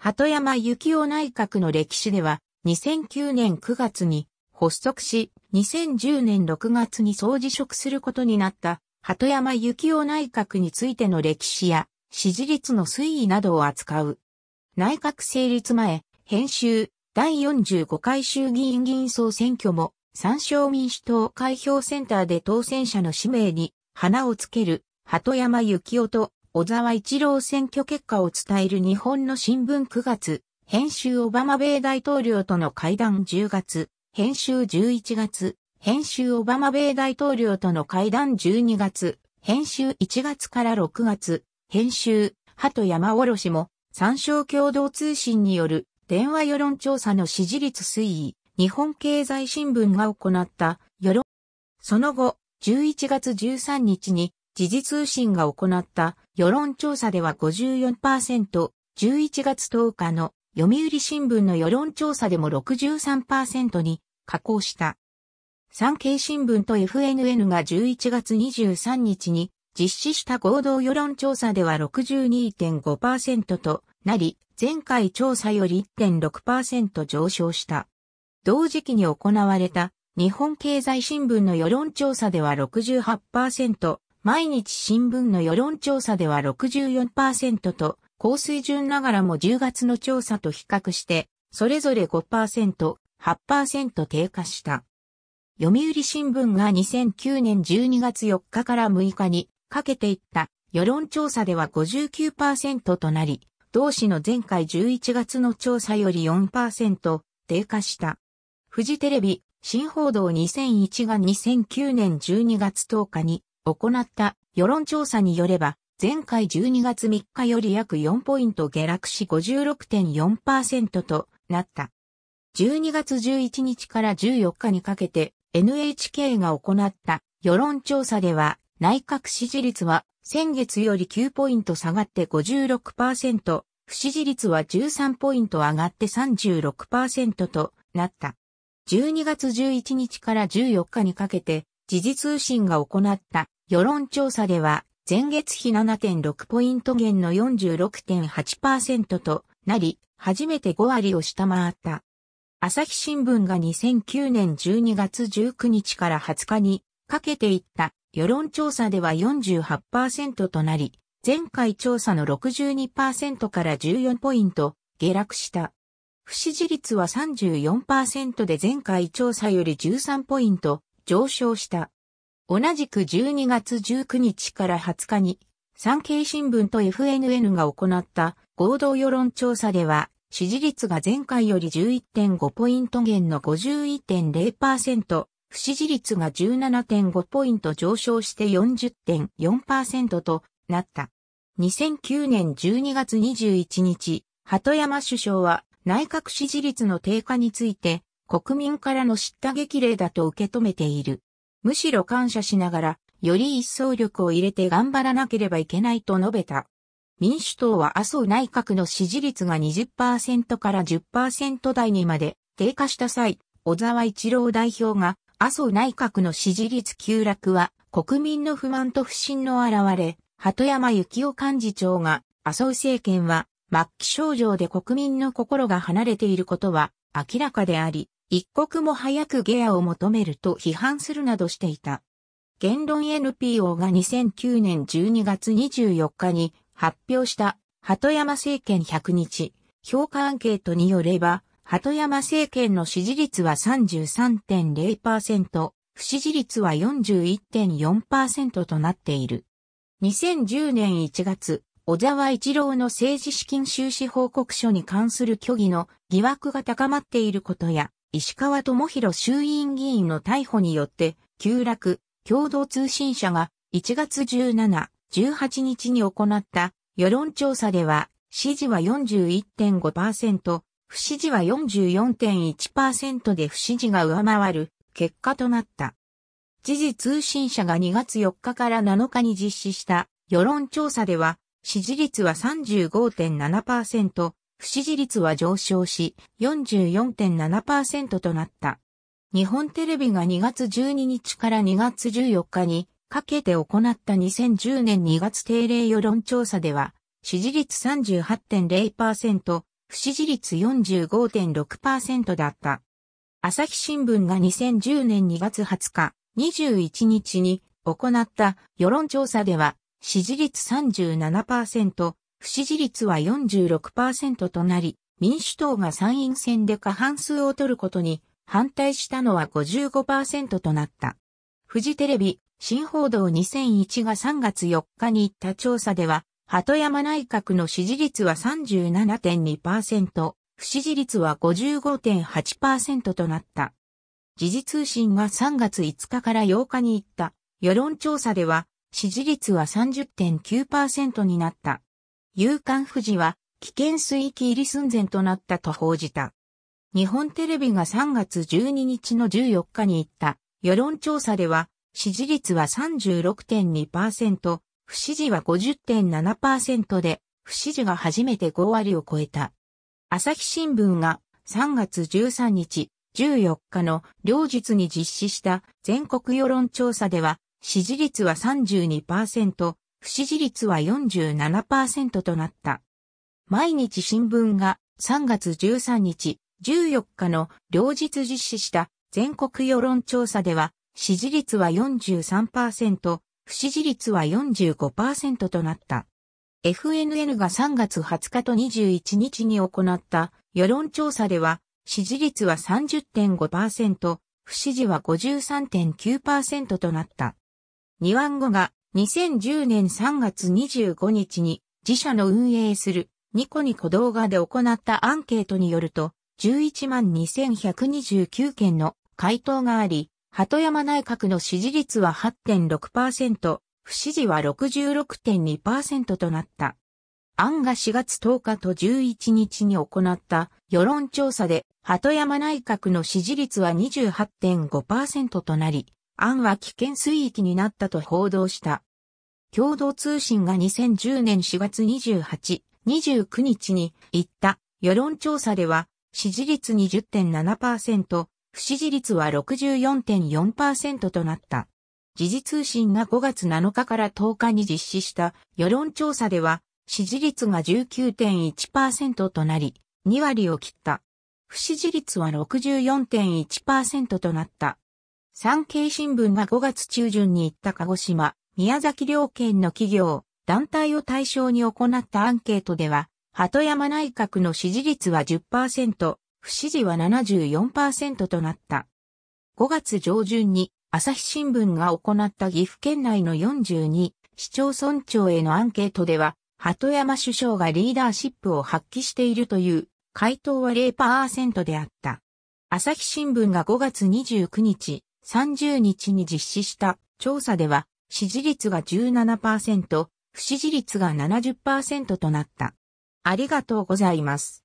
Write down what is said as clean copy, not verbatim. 鳩山幸夫内閣の歴史では、2009年9月に発足し、2010年6月に総辞職することになった、鳩山幸夫内閣についての歴史や、支持率の推移などを扱う。内閣成立前、編集、第45回衆議院議員総選挙も、山椒民主党開票センターで当選者の氏名に花をつける、鳩山幸夫と小沢一郎選挙結果を伝える日本の新聞9月、編集オバマ米大統領との会談10月、編集11月、編集オバマ米大統領との会談12月、編集1月から6月、編集、鳩山卸も、山椒共同通信による電話世論調査の支持率推移、日本経済新聞が行った世論。その後、11月13日に時事通信が行った世論調査では 54%、11月10日の読売新聞の世論調査でも 63% に下降した。産経新聞と FNN が11月23日に実施した合同世論調査では 62.5% となり、前回調査より 1.6% 上昇した。同時期に行われた日本経済新聞の世論調査では 68%、毎日新聞の世論調査では 64% と、高水準ながらも10月の調査と比較して、それぞれ 5%、8% 低下した。読売新聞が2009年12月4日から6日にかけていった世論調査では 59% となり、同紙の前回11月の調査より 4% 低下した。フジテレビ、新報道2001が2009年12月10日に行った世論調査によれば、前回12月3日より約4ポイント下落し 56.4% となった。12月11日から14日にかけて NHK が行った世論調査では内閣支持率は先月より9ポイント下がって 56%、不支持率は13ポイント上がって 36% となった。12月11日から14日にかけて時事通信が行った世論調査では前月比 7.6 ポイント減の 46.8% となり初めて5割を下回った。朝日新聞が2009年12月19日から20日にかけていった世論調査では 48% となり、前回調査の 62% から14ポイント下落した。不支持率は 34% で前回調査より13ポイント上昇した。同じく12月19日から20日に産経新聞と FNN が行った合同世論調査では、支持率が前回より 11.5 ポイント減の 51.0%、不支持率が 17.5 ポイント上昇して 40.4% となった。2009年12月21日、鳩山首相は内閣支持率の低下について国民からの叱咤激励だと受け止めている。むしろ感謝しながら、より一層力を入れて頑張らなければいけないと述べた。民主党は麻生内閣の支持率が 20% から 10% 台にまで低下した際、小沢一郎代表が麻生内閣の支持率急落は国民の不満と不信の表れ、鳩山幸夫幹事長が麻生政権は末期症状で国民の心が離れていることは明らかであり、一刻も早く下野を求めると批判するなどしていた。言論 NPO が2009年12月24日に発表した、鳩山政権100日、評価アンケートによれば、鳩山政権の支持率は 33.0%、不支持率は 41.4% となっている。2010年1月、小沢一郎の政治資金収支報告書に関する虚偽の疑惑が高まっていることや、石川智弘衆院議員の逮捕によって、急落、共同通信社が1月17、18日に行った世論調査では、支持は 41.5%、不支持は 44.1% で不支持が上回る結果となった。時事通信社が2月4日から7日に実施した世論調査では、支持率は 35.7%、不支持率は上昇し 44.7% となった。日本テレビが2月12日から2月14日に、かけて行った2010年2月定例世論調査では、支持率 38.0%、不支持率 45.6% だった。朝日新聞が2010年2月20日、21日に行った世論調査では、支持率 37%、不支持率は 46% となり、民主党が参院選で過半数を取ることに反対したのは 55% となった。フジテレビ、新報道2001が3月4日に行った調査では、鳩山内閣の支持率は 37.2%、不支持率は 55.8% となった。時事通信が3月5日から8日に行った世論調査では、支持率は 30.9% になった。夕刊フジは危険水域入り寸前となったと報じた。日本テレビが3月12日の14日に行った世論調査では支持率は 36.2%、不支持は 50.7% で不支持が初めて5割を超えた。朝日新聞が3月13日、14日の両日に実施した全国世論調査では支持率は 32%、不支持率は 47% となった。毎日新聞が3月13日、14日の両日実施した全国世論調査では支持率は 43%、不支持率は 45% となった。FNN が3月20日と21日に行った世論調査では支持率は 30.5%、不支持は 53.9% となった。ニワンゴが2010年3月25日に自社の運営するニコニコ動画で行ったアンケートによると 112,129 件の回答があり、鳩山内閣の支持率は 8.6%、不支持は 66.2% となった。アンが4月10日と11日に行った世論調査で鳩山内閣の支持率は 28.5% となり、アンは危険水域になったと報道した。共同通信が2010年4月28、29日に行った世論調査では支持率 20.7%、不支持率は 64.4% となった。時事通信が5月7日から10日に実施した世論調査では支持率が 19.1% となり、2割を切った。不支持率は 64.1% となった。産経新聞が5月中旬に行った鹿児島、宮崎両県の企業、団体を対象に行ったアンケートでは、鳩山内閣の支持率は 10%、不支持は 74% となった。5月上旬に朝日新聞が行った岐阜県内の42市町村長へのアンケートでは、鳩山首相がリーダーシップを発揮しているという回答は 0% であった。朝日新聞が5月29日、30日に実施した調査では支持率が 17%、不支持率が 70% となった。ありがとうございます。